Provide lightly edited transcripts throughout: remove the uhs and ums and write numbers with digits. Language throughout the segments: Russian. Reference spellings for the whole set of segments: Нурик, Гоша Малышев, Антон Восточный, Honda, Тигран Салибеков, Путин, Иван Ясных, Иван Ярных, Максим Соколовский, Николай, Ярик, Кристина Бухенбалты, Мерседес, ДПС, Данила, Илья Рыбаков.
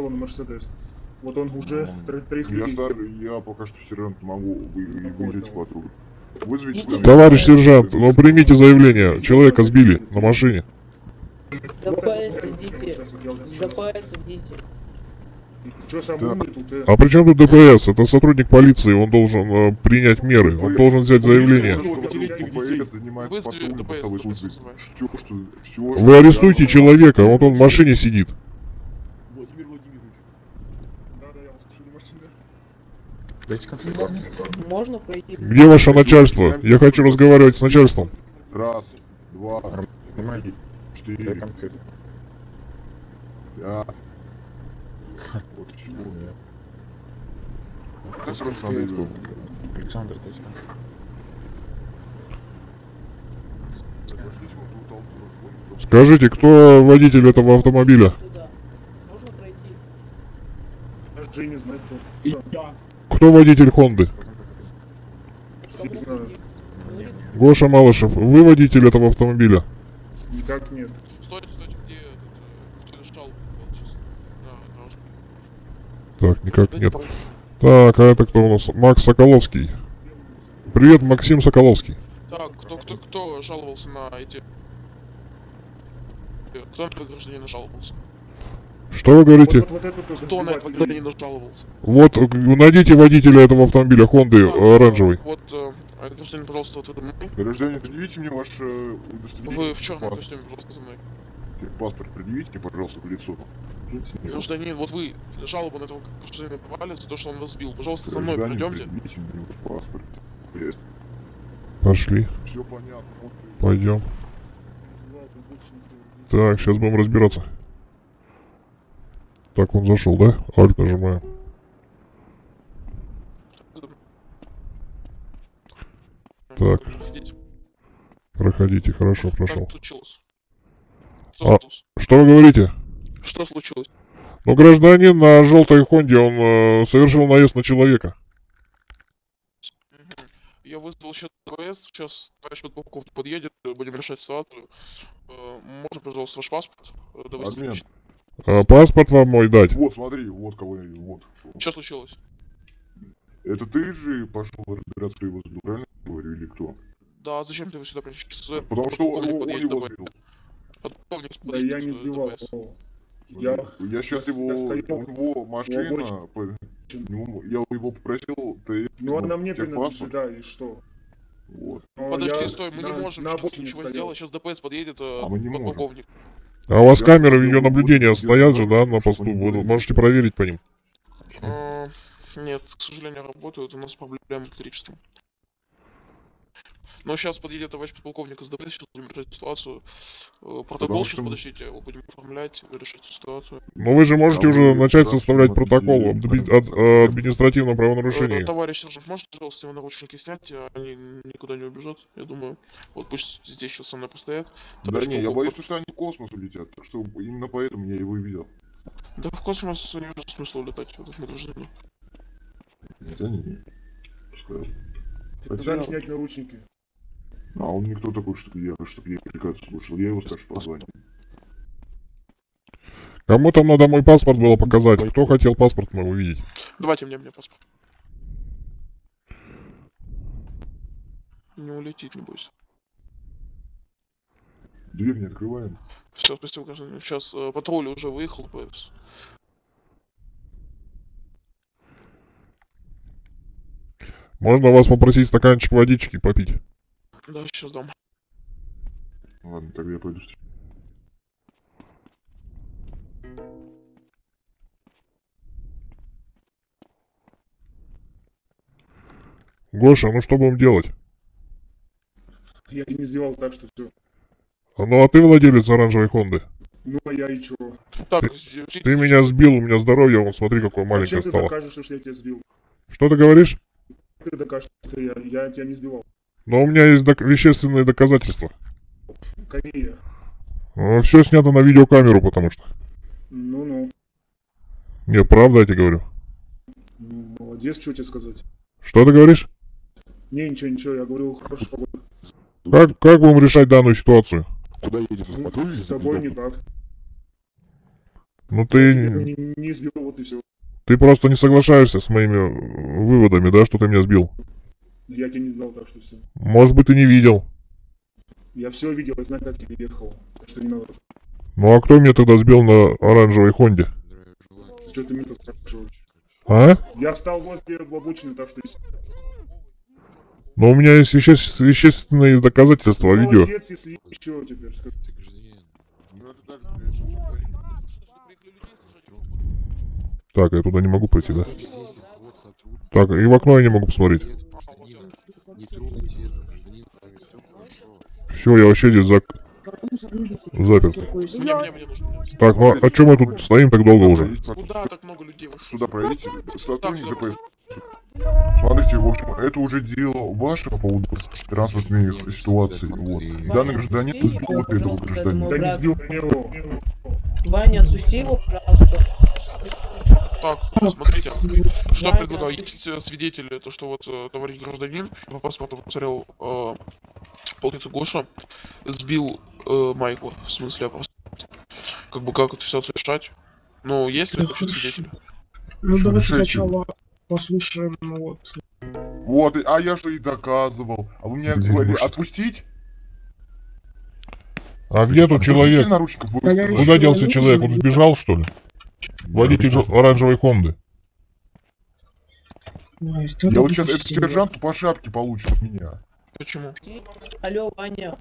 он Мерседес. Вот он уже трех людей. Я пока что сержант могу вызвать патруль. Товарищ сержант, ну примите заявление. Человека сбили на машине. ДПС идите. А при чем тут ДПС? Это сотрудник полиции, он должен принять меры, он должен взять заявление. Вы арестуйте человека, вот он в машине сидит. Где ваше начальство? Я хочу разговаривать с начальством. Раз, два, четыре. Вот чего нет. Александр, скажите, кто водитель этого автомобиля? Можно пройти. Кто водитель Хонды? Гоша Малышев, вы водитель этого автомобиля? Никак нет. Так, никак нет. Так, а это кто у нас? Макс Соколовский. Привет, Максим Соколовский. Так, кто жаловался на эти... Кто на этого гражданина жаловался? Что вы говорите? Кто на этого гражданина жаловался? Вот, найдите водителя этого автомобиля, Хонды, оранжевый. Вот, гражданин, пожалуйста, вот это мой. Гражданин, предъявите мне ваше удостоверение. Вы в черном костюме, пожалуйста, за мной. Паспорт предъявите, пожалуйста, в лицо. Гражданин, вот вы жалобу на этого гражданина подавали за то, что он вас сбил. Пожалуйста, со мной пройдемте. Пошли. Все понятно. Пойдем. Так, сейчас будем разбираться. Так, он зашел, да? Альт нажимаем. Так. Проходите, хорошо, прошел. А, что вы говорите? Что случилось? Ну, гражданин на желтой Хонде, он совершил наезд на человека. Я вызвал счет ДПС, сейчас товарищ подполковник подъедет, будем решать ситуацию. Можно, пожалуйста, ваш паспорт? Паспорт вам мой дать. Вот, смотри, вот кого я... Вот. Что случилось? Это ты же пошел разбираться, его сбил, правильно говорю, или кто? Да, зачем ты его сюда пришел? Потому что он его сбил. Да я не сбивал. Я сейчас его машина, я его попросил, ты... Ну она мне принадлежит, да, и что? Вот. Подожди, стой, мы не можем сейчас ничего сделать, сейчас ДПС подъедет подполковник. А у вас камеры видеонаблюдения стоят же, да, на посту, вы можете проверить по ним? Нет, к сожалению, работают, у нас проблемы с электричеством. Но сейчас подъедет товарищ подполковник из ДПС, сейчас будем решать ситуацию. Протокол сейчас подождите, его будем оформлять, решать ситуацию. Но вы же можете уже начать составлять протокол об административном правонарушении. Товарищ сержант, можете, пожалуйста, его наручники снять? Они никуда не убежат, я думаю. Вот пусть здесь сейчас со мной постоят. Да не, я боюсь, что они в космос улетят, что именно поэтому я его и видел. Да в космос не вижу смысла улетать в этом режиме. Да не, пускай. Тогда снять наручники. А он никто такой, чтобы я переказ слушал. Я его старше позвонил. Кому там надо мой паспорт было показать? Кто хотел паспорт мой увидеть? Давайте мне паспорт. Не улетит, не бойся. Дверь не открываем. Все, спасибо, гражданин. Сейчас патруль уже выехал, ПС. Можно вас попросить стаканчик водички попить? Да, сейчас дам. Ладно, тогда я пойду. Гоша, ну что будем делать? Я не сделал так, что все. Ну а ты владелец оранжевой Хонды? Ну а я и чего? Ты меня сбил, у меня здоровье, вон смотри, какое маленькое стало. Ты докажешь, что я тебя сбил? Что ты говоришь? Ты докажешь, что я тебя не сбивал. Но у меня есть вещественные доказательства. Какие? Все снято на видеокамеру, потому что. Ну-ну. Не, правда я тебе говорю. Ну, молодец, что тебе сказать. Что ты говоришь? Не, ничего, я говорю, хорошо. Как будем решать данную ситуацию? Куда едешь? С тобой никак. Ну ты... Не сбил, вот и все. Ты просто не соглашаешься с моими выводами, да, что ты меня сбил? Я тебя не знал, так что все. Может быть, ты не видел. Я все видел, я знаю, как тебе ехал. Так что не надо. Ну а кто меня тогда сбил на оранжевой Хонде? Что ты меня спрашиваешь? А? Я встал возле обочины, так что... Но у меня есть вещественные доказательства, видео. Так, я туда не могу пройти, да? Так, и в окно я не могу посмотреть. Все, я вообще здесь заперт. Так, ну а чё мы тут стоим так долго уже? Куда так много людей? Сюда пройдите. Смотрите, в общем, это уже дело ваше по поводу транспортной ситуации. Вот. Данный гражданин сбил этого гражданина. Да не сбил его. Ваня, отпусти его, пожалуйста. Так, смотрите, что предлагаю. Есть свидетели, то что вот товарищ гражданин, по паспорту посмотрел, полицейский Гоша сбил Майкла, в смысле, как бы как это все совершать. Ну, есть ли вообще свидетели? Ну, давайте сначала послушаем, вот. Вот, а я же и доказывал. А вы меня говорили, отпустить? А где тут человек? Куда делся человек? Он сбежал, что ли? Водитель оранжевой Хонды. Ой, я вот сейчас этот сержант по шапке получит от меня. Почему? Алло, Ваня.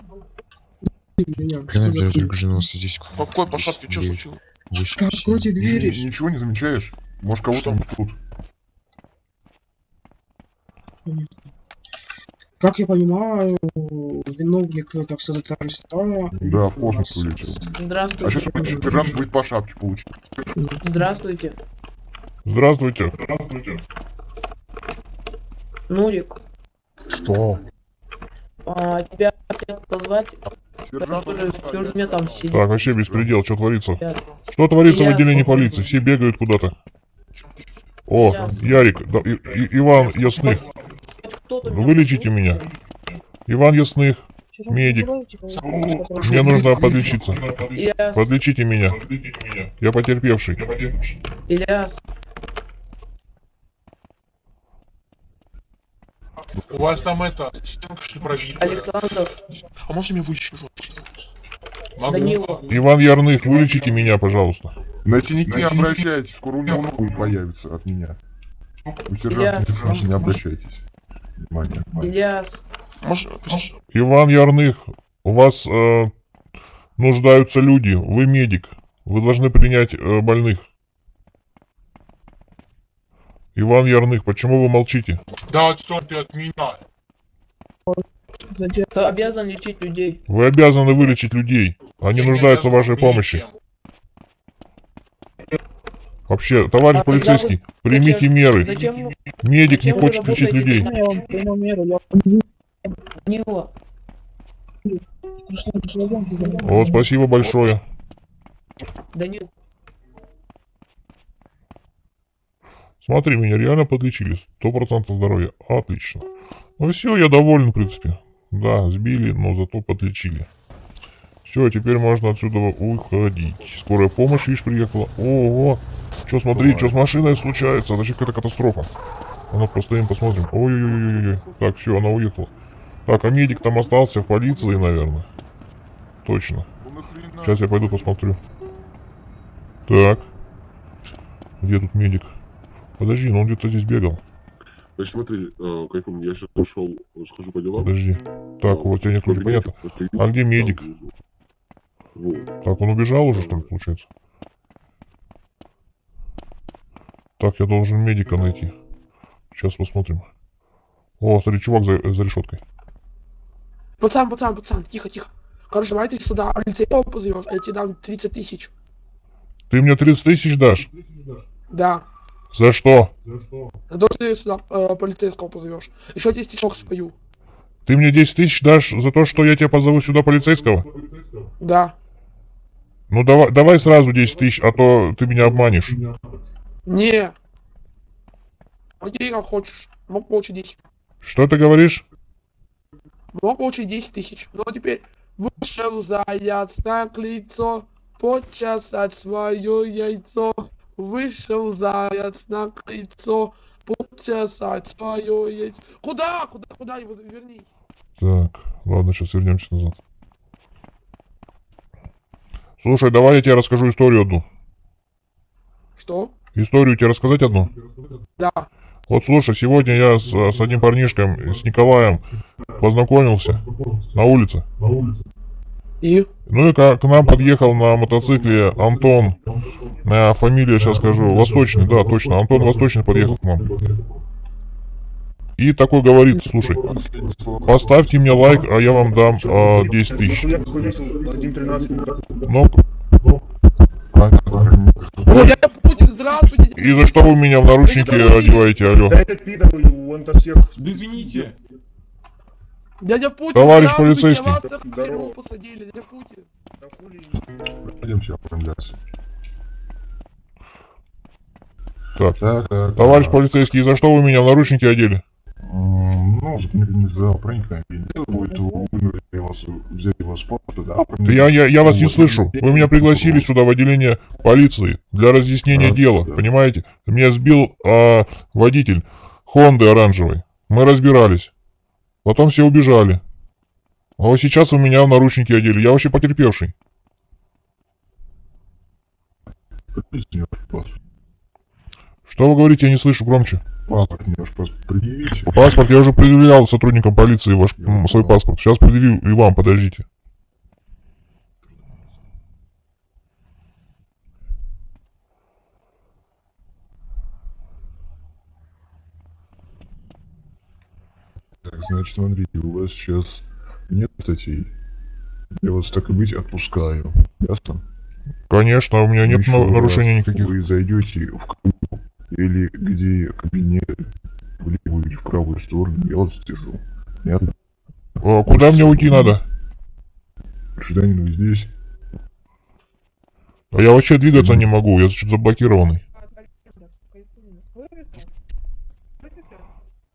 Какой по шапке? Что случилось? Откройте двери. Ничего не замечаешь? Может, кого-то тут. Как я понимаю, виновник, так сказать, арестовал. Да, в космос улетел. Здравствуйте. А сейчас сержант будет по шапке получить. Здравствуйте. Здравствуйте. Здравствуйте. Нурик. Что? А, тебя хотят позвать, который меня там сидит. Так, вообще беспредел, что творится? Что творится в отделении полиции? Все бегают куда-то. О, Ярик, да, Иван Ясных. Вылечите меня. Иван Ясных, медик. Мне нужно подлечиться. Подлечите меня. Я потерпевший. У вас там это... Стенка, что ли, пробита? Александр. А можете меня вылечить? Данила. Иван Ярных, вылечите меня, пожалуйста. Натяните, обращайтесь. Скоро у него новый появится от меня. У сержанта не обращайтесь. Внимание, внимание. Иван Ярных, у вас нуждаются люди, вы медик, вы должны принять больных. Иван Ярных, почему вы молчите? Да отстойте от меня. Ты обязан лечить людей. Вы обязаны вылечить людей, они нуждаются в вашей помощи. Вообще, товарищ полицейский, примите меры. Медик не хочет лечить людей. Вот, спасибо большое. Смотри, меня реально подлечили. 100% здоровья. Отлично. Ну все, я доволен, в принципе. Да, сбили, но зато подлечили. Все, теперь можно отсюда уходить. Скорая помощь, видишь, приехала. Ого! Что, смотри, что с машиной случается? Это какая-то катастрофа. А ну, постоим, посмотрим. Ой-ой-ой-ой-ой. Так, все, она уехала. Так, а медик там остался в полиции, наверное. Точно. Сейчас я пойду посмотрю. Так. Где тут медик? Подожди, ну он где-то здесь бегал. Значит, смотри, как я сейчас ушел, схожу по делам. Подожди. Так, у вас тебя нет ключа, понятно. А где медик? Вот. Так, он убежал уже, что ли, получается? Так, я должен медика найти. Сейчас посмотрим. О, смотри, чувак за решеткой. Пацан, тихо. Короче, давай ты сюда полицейского позовешь, а я тебе дам 30 тысяч. Ты мне 30 тысяч дашь? Да. За что? За то, что ты сюда полицейского позовешь. Еще 10 тысяч спою. Ты мне 10 тысяч дашь за то, что я тебя позову сюда полицейского? Да. Ну давай сразу 10 тысяч, а то ты меня обманешь. Не. Окей, как хочешь. Мог получить 10. Что ты говоришь? Мог получить 10 тысяч. Но теперь вышел заяц на крыльцо, Подчас от свое яйцо вышел заяц на крыльцо. Подчас от свое яйцо. Куда? Куда? Куда его верни? Так, ладно, сейчас вернемся назад. Слушай, давай я тебе расскажу историю одну. Что? Историю тебе рассказать одну? Да. Вот слушай, сегодня я с одним парнишком, с Николаем, познакомился на улице. И? Ну и к нам подъехал на мотоцикле Антон, фамилия сейчас скажу, Восточный, да, точно, Антон Восточный подъехал к нам. И такой говорит, слушай, поставьте мне лайк, а я вам дам 10 тысяч. Ну, и за что вы меня в наручники одеваете, алло? Да извините. Дядя Путин, товарищ полицейский. Здорово. Так, товарищ полицейский, и за что вы меня в наручники одели? Ну, за проникновение. Я вас не слышу. Вы меня пригласили сюда в отделение полиции для разъяснения дела, понимаете? Меня сбил водитель Хонды оранжевой. Мы разбирались. Потом все убежали. А вот сейчас у меня в наручники одели. Я вообще потерпевший. Что вы говорите, я не слышу, громче. Паспорт мне ваш паспорт предъявите. Паспорт я уже предъявлял сотрудникам полиции ваш свой паспорт. Сейчас предъявлю и вам, подождите. Так, значит, смотрите, у вас сейчас нет статей. Я вас так и быть отпускаю. Ясно? Конечно, у меня нет нарушений никаких. Вы зайдете в книгу или где кабинет, в левую или в правую сторону, я вас держу. Понятно? А куда мне уйти надо? Гражданину здесь. А я вообще двигаться не могу, я что-то заблокированный.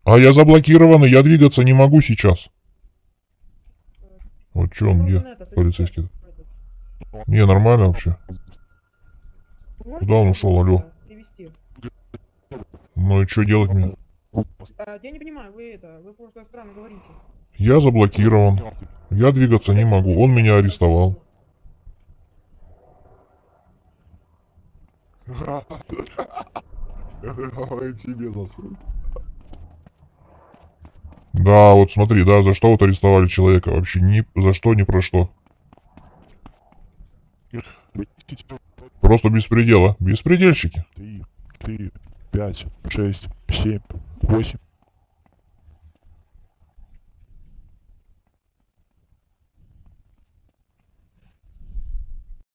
А я заблокированный, я двигаться не могу сейчас. Вот чё он, где полицейский? Не, нормально вообще. Куда он ушел, алло? Ну и что делать мне? Я не понимаю, вы просто странно говорите. Я заблокирован. Я двигаться не могу. Он меня арестовал. Да, вот смотри, да, за что вот арестовали человека. Вообще ни за что, ни про что. Просто беспредела. Беспредельщики. 3, 5, 6, 7, 8.